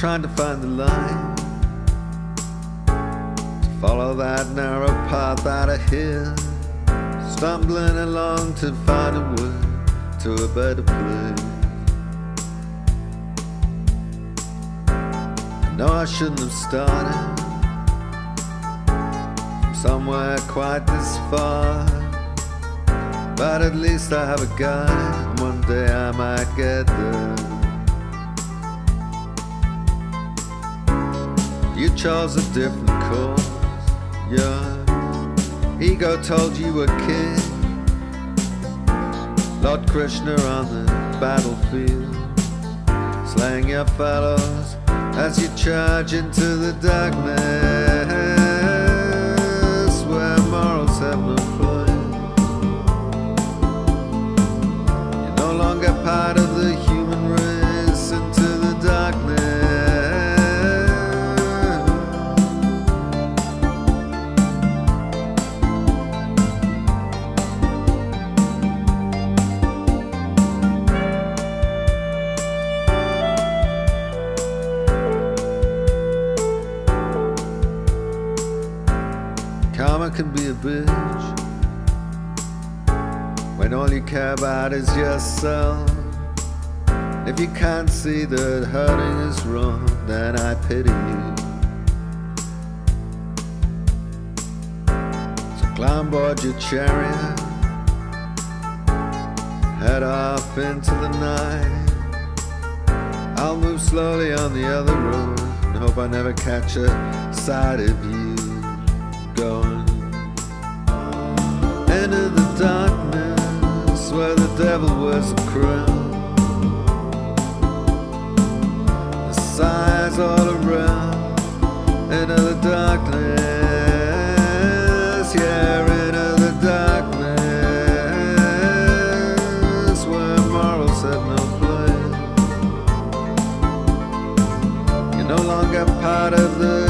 trying to find the line, to follow that narrow path out of here, stumbling along to find a way to a better place. I know I shouldn't have started from somewhere quite this far, but at least I have a guide, and one day I might get there. You chose a different course, your ego told you a king, Lord Krishna on the battlefield, slaying your fellows as you charge into the darkness where morals have no place. You're no longer part of the human race, into the darkness can be a bitch when all you care about is yourself. If you can't see that hurting is wrong, then I pity you. So climb board your chariot, head off into the night. I'll move slowly on the other road and hope I never catch a sight of you going into the darkness where the devil wears a crown. The sighs all around, into the darkness, yeah, into the darkness where morals have no place. You're no longer part of the